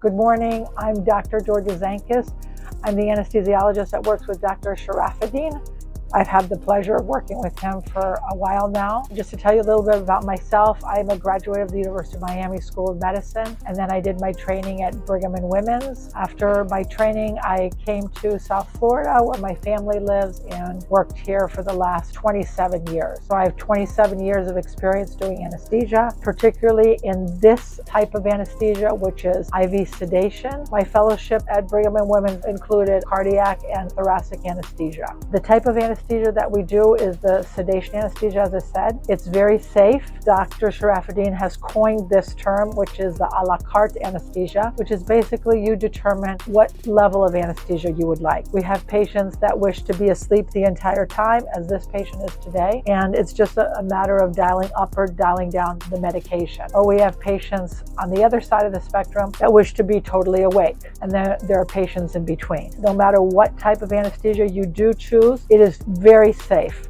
Good morning, I'm Dr. Georgia Zankis. I'm the anesthesiologist that works with Dr. Charafeddine. I've had the pleasure of working with him for a while now. Just to tell you a little bit about myself, I'm a graduate of the University of Miami School of Medicine, and then I did my training at Brigham and Women's. After my training, I came to South Florida where my family lives and worked here for the last 27 years. So I have 27 years of experience doing anesthesia, particularly in this type of anesthesia, which is IV sedation. My fellowship at Brigham and Women's included cardiac and thoracic anesthesia. The type of anesthesia that we do is the sedation anesthesia, as I said. It's very safe. Dr. Charafeddine has coined this term, which is the a la carte anesthesia, which is basically you determine what level of anesthesia you would like. We have patients that wish to be asleep the entire time, as this patient is today, and it's just a matter of dialing up or dialing down the medication. Or we have patients on the other side of the spectrum that wish to be totally awake, and then there are patients in between. No matter what type of anesthesia you do choose, it is very safe.